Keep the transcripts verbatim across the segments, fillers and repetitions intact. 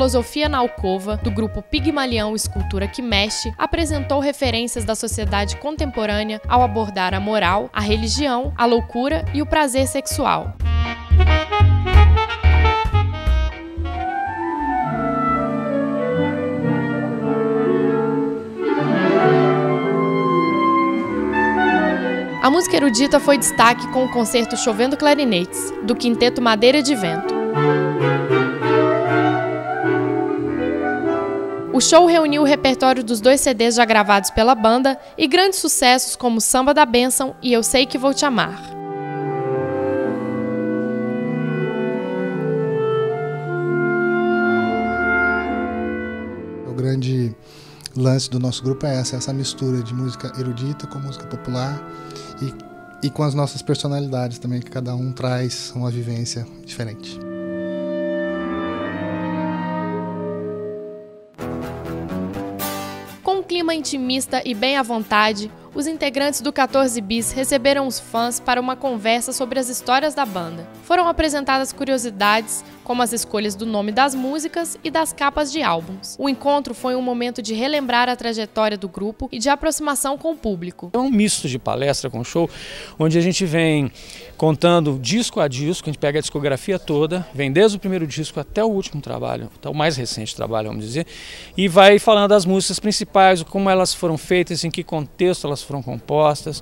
Filosofia na Alcova, do grupo Pigmalião Escultura que Mexe, apresentou referências da sociedade contemporânea ao abordar a moral, a religião, a loucura e o prazer sexual. A música erudita foi destaque com o concerto Chovendo Clarinetes, do Quinteto Madeira de Vento. O show reuniu o repertório dos dois C Ds já gravados pela banda e grandes sucessos como Samba da Bênção e Eu Sei Que Vou Te Amar. O grande lance do nosso grupo é essa, essa mistura de música erudita com música popular e, e com as nossas personalidades também, que cada um traz uma vivência diferente. Com um clima intimista e bem à vontade, os integrantes do quatorze bis receberam os fãs para uma conversa sobre as histórias da banda. Foram apresentadas curiosidades, como as escolhas do nome das músicas e das capas de álbuns. O encontro foi um momento de relembrar a trajetória do grupo e de aproximação com o público. É um misto de palestra com show, onde a gente vem contando disco a disco, a gente pega a discografia toda, vem desde o primeiro disco até o último trabalho, até o mais recente trabalho, vamos dizer, e vai falando das músicas principais, como elas foram feitas, em que contexto elas foram compostas,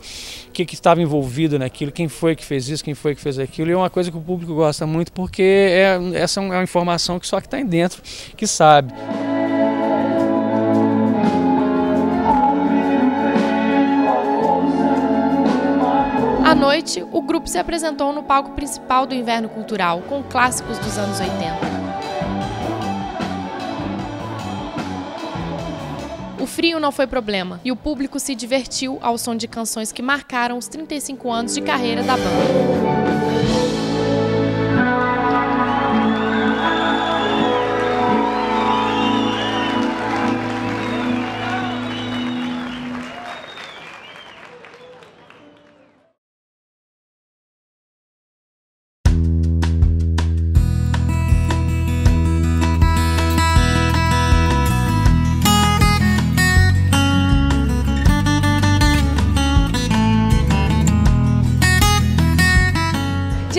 o que, que estava envolvido naquilo, quem foi que fez isso, quem foi que fez aquilo. E é uma coisa que o público gosta muito, porque é, essa é uma informação que só que está aí dentro que sabe. À noite, o grupo se apresentou no palco principal do Inverno Cultural, com clássicos dos anos oitenta. O frio não foi problema e o público se divertiu ao som de canções que marcaram os trinta e cinco anos de carreira da banda.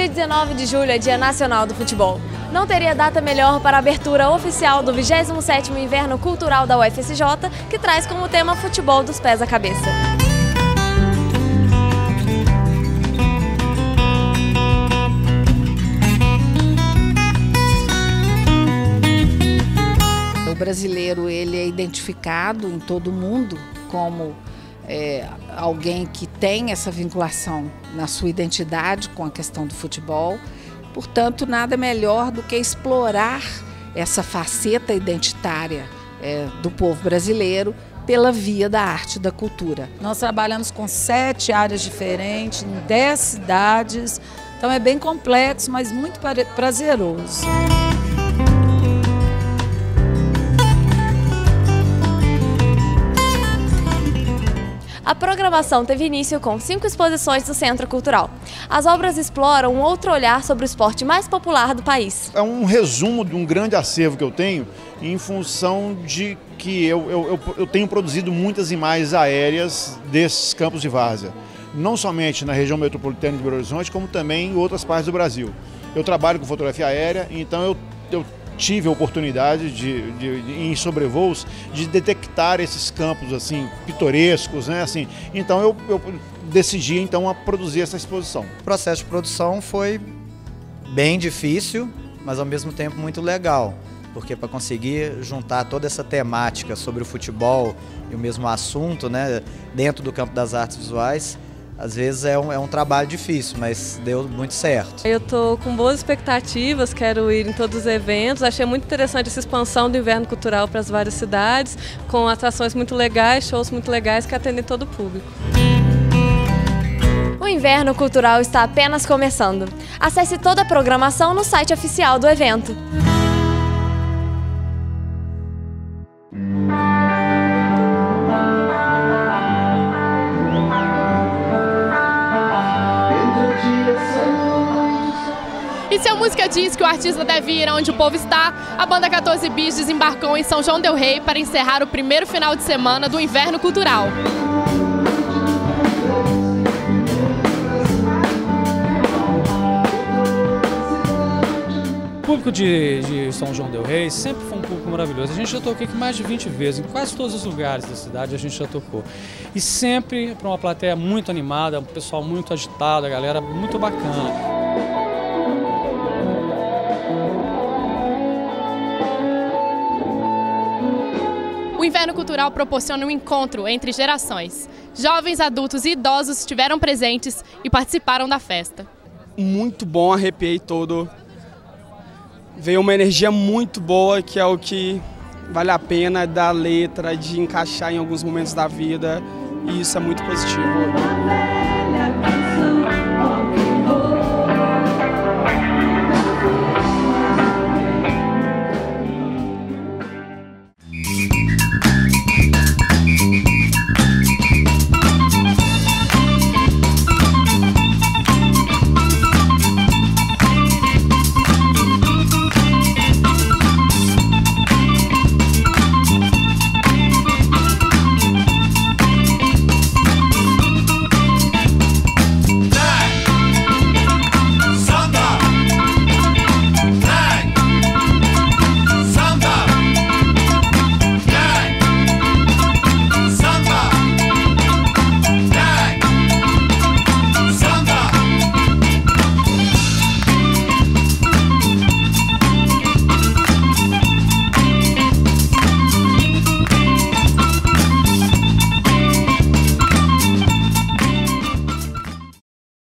dezenove de julho é Dia Nacional do Futebol. Não teria data melhor para a abertura oficial do vigésimo sétimo Inverno Cultural da U F S J, que traz como tema Futebol dos Pés à Cabeça. O brasileiro, ele é identificado em todo o mundo como É, alguém que tem essa vinculação na sua identidade com a questão do futebol. Portanto, nada melhor do que explorar essa faceta identitária é, do povo brasileiro pela via da arte e da cultura. Nós trabalhamos com sete áreas diferentes, em dez cidades, então é bem complexo, mas muito prazeroso. A programação teve início com cinco exposições do Centro Cultural. As obras exploram um outro olhar sobre o esporte mais popular do país. É um resumo de um grande acervo que eu tenho, em função de que eu, eu, eu, eu tenho produzido muitas imagens aéreas desses campos de várzea. Não somente na região metropolitana de Belo Horizonte, como também em outras partes do Brasil. Eu trabalho com fotografia aérea, então eu, eu tive a oportunidade de, de, de, em sobrevoos, de detectar esses campos assim pitorescos, né? Assim, então eu, eu decidi então a produzir essa exposição. O processo de produção foi bem difícil, mas ao mesmo tempo muito legal, porque para conseguir juntar toda essa temática sobre o futebol e o mesmo assunto, né, dentro do campo das artes visuais, às vezes é um, é um trabalho difícil, mas deu muito certo. Eu estou com boas expectativas, quero ir em todos os eventos. Achei muito interessante essa expansão do Inverno Cultural para as várias cidades, com atrações muito legais, shows muito legais que atendem todo o público. O Inverno Cultural está apenas começando. Acesse toda a programação no site oficial do evento. E E se a música diz que o artista deve ir aonde o povo está, a banda quatorze Bis desembarcou em São João del-Rei para encerrar o primeiro final de semana do Inverno Cultural. O público de, de São João del-Rei sempre foi um público maravilhoso. A gente já tocou aqui mais de vinte vezes, em quase todos os lugares da cidade a gente já tocou. E sempre para uma plateia muito animada, um pessoal muito agitado, a galera muito bacana. O Inverno Cultural proporciona um encontro entre gerações. Jovens, adultos e idosos estiveram presentes e participaram da festa. Muito bom, arrepiei todo. Veio uma energia muito boa, que é o que vale a pena da letra, de encaixar em alguns momentos da vida, e isso é muito positivo.